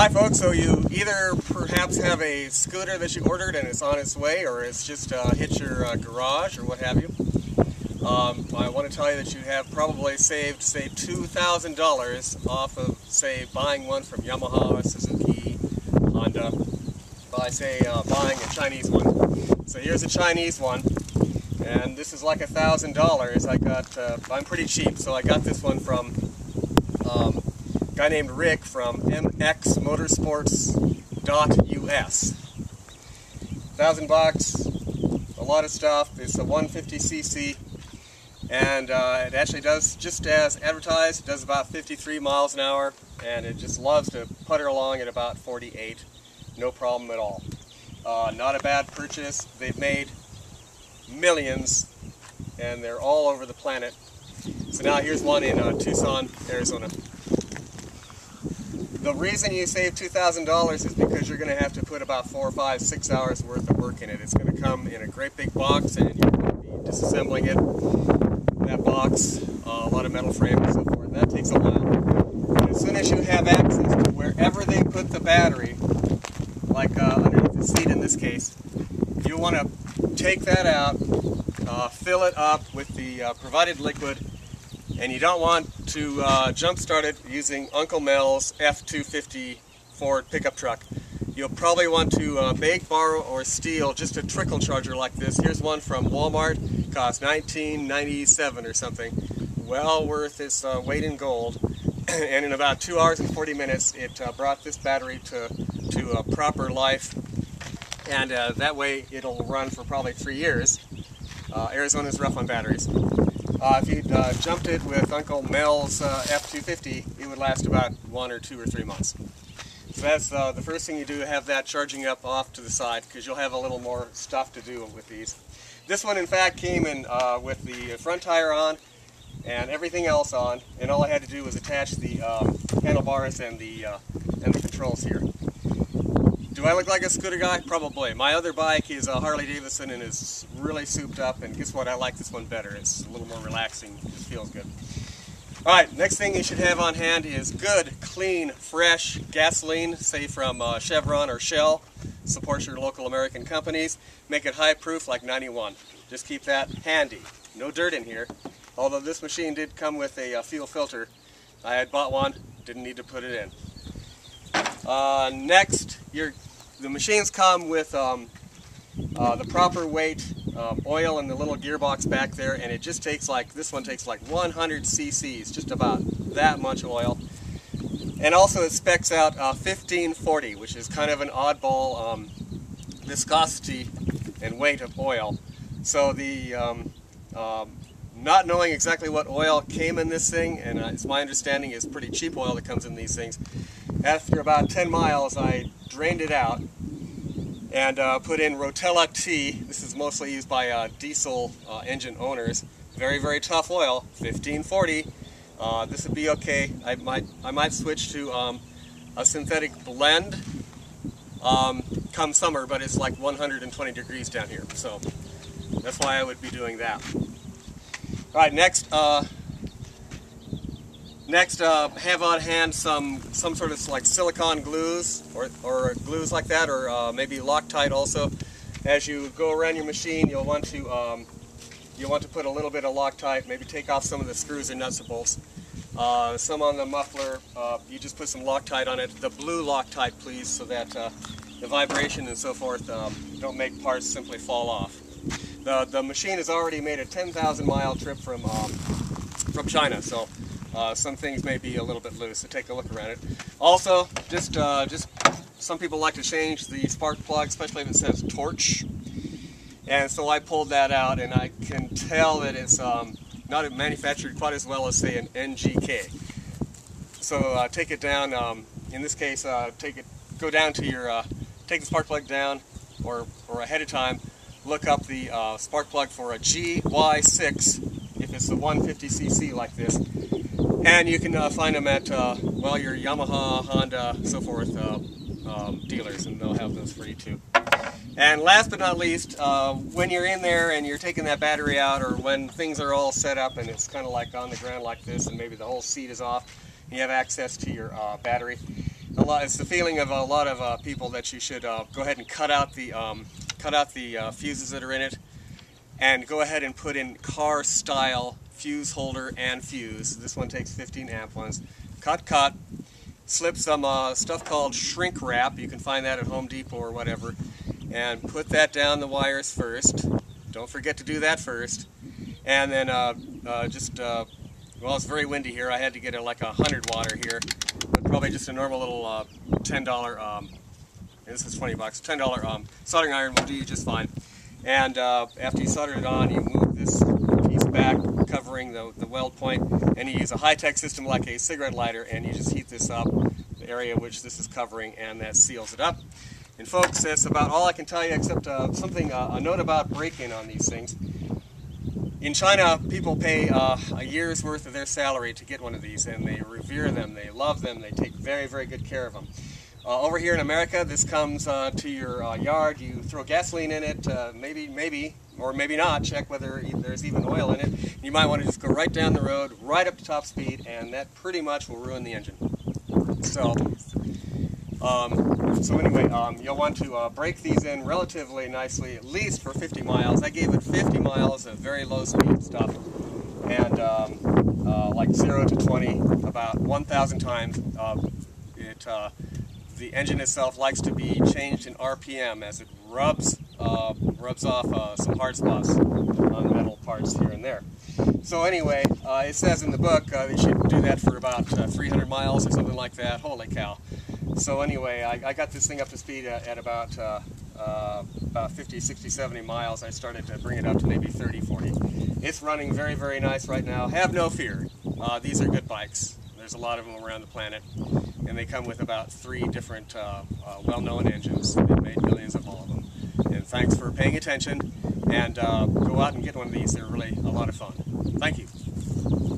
Hi folks, so you either perhaps have a scooter that you ordered and it's on its way, or it's just hit your garage or what have you. I want to tell you that you have probably saved, say, $2,000 off of, say, buying one from Yamaha, Suzuki, Honda, by, say, buying a Chinese one. So here's a Chinese one, and this is like $1,000. I got, I'm pretty cheap, so I got this one from guy named Rick from MXMotorsports.us. $1,000, a lot of stuff. It's a 150cc, and it actually does just as advertised. It does about 53 miles an hour, and it just loves to putter along at about 48. No problem at all. Not a bad purchase. They've made millions, and they're all over the planet. So now here's one in Tucson, Arizona. The reason you save $2,000 is because you're going to have to put about 4, 5, 6 hours worth of work in it. It's going to come in a great big box, and you're going to be disassembling it, that box, a lot of metal frames and so forth. And that takes a while. But as soon as you have access to wherever they put the battery, like underneath the seat in this case, you want to take that out, fill it up with the provided liquid, and you don't want to jump-start it using Uncle Mel's F-250 Ford pickup truck. You'll probably want to beg, borrow, or steal just a trickle charger like this. Here's one from Walmart, cost $19.97 or something. Well worth its weight in gold. And in about 2 hours and 40 minutes, it brought this battery to a proper life. And that way, it'll run for probably 3 years. Arizona's rough on batteries. If you'd jumped it with Uncle Mel's F-250, it would last about 1 or 2 or 3 months. So that's the first thing you do, have that charging up off to the side, because you'll have a little more stuff to do with these. This one, in fact, came in with the front tire on and everything else on, and all I had to do was attach the handlebars and the controls here. Do I look like a scooter guy? Probably. My other bike is a Harley Davidson and is really souped up, and guess what? I like this one better. It's a little more relaxing. It feels good. Alright, next thing you should have on hand is good, clean, fresh gasoline, say from Chevron or Shell. Support your local American companies. Make it high proof like 91. Just keep that handy. No dirt in here. Although this machine did come with a fuel filter. I had bought one, didn't need to put it in. Next, the machines come with the proper weight oil in the little gearbox back there, and it just takes like, this one takes like 100 cc's, just about that much oil. And also it specs out 1540, which is kind of an oddball viscosity and weight of oil. So the not knowing exactly what oil came in this thing, and it's my understanding is pretty cheap oil that comes in these things. After about 10 miles, I drained it out and put in Rotella T. This is mostly used by diesel engine owners. Very, very tough oil, 1540. This would be okay. I might switch to a synthetic blend come summer, but it's like 120 degrees down here, so that's why I would be doing that. All right, next. Have on hand some sort of like silicone glues or glues like that, or maybe Loctite also. As you go around your machine, you'll want to put a little bit of Loctite. Maybe take off some of the screws and nuts and bolts. Some on the muffler. You just put some Loctite on it. The blue Loctite, please, so that the vibration and so forth don't make parts simply fall off. The machine has already made a 10,000-mile trip from China, so. Some things may be a little bit loose, so take a look around it. Also, just some people like to change the spark plug, especially if it says torch. And so I pulled that out, and I can tell that it's not manufactured quite as well as, say, an NGK. So take it down. In this case, go down to your take the spark plug down, or ahead of time, look up the spark plug for a GY6 if it's a 150cc like this. And you can find them at, well, your Yamaha, Honda, so forth, dealers, and they'll have those for you too. And last but not least, when you're in there and you're taking that battery out, or when things are all set up and it's kind of like on the ground like this, and maybe the whole seat is off, and you have access to your battery, It's the feeling of a lot of people that you should go ahead and cut out the fuses that are in it, and go ahead and put in car-style fuse holder and fuse. This one takes 15 amp ones. Cut. Slip some stuff called shrink wrap. You can find that at Home Depot or whatever, and put that down the wires first. Don't forget to do that first, and then well, it's very windy here. I had to get like 100 watt here, but probably just a normal little $10. This is $20. $10 soldering iron will do you just fine. And after you solder it on, you move this piece back, covering the weld point, and you use a high-tech system like a cigarette lighter, and you just heat this up, the area which this is covering, and that seals it up. And folks, that's about all I can tell you, except a note about break-in on these things. In China, people pay a year's worth of their salary to get one of these, and they revere them, they love them, they take very, very good care of them. Over here in America, this comes to your yard. You throw gasoline in it, maybe, or maybe not. Check whether there's even oil in it. You might want to just go right down the road, right up to top speed, and that pretty much will ruin the engine. So anyway, you'll want to break these in relatively nicely, at least for 50 miles. I gave it 50 miles of very low speed stuff, and like 0 to 20, about 1,000 times. The engine itself likes to be changed in RPM as it rubs off some hard spots on metal parts here and there. So anyway, it says in the book they should do that for about 300 miles or something like that. Holy cow. So anyway, I got this thing up to speed at about 50, 60, 70 miles. I started to bring it up to maybe 30, 40. It's running very, very nice right now. Have no fear. These are good bikes. There's a lot of them around the planet, and they come with about 3 different well-known engines. They've made millions of all of them. And thanks for paying attention, and go out and get one of these. They're really a lot of fun. Thank you.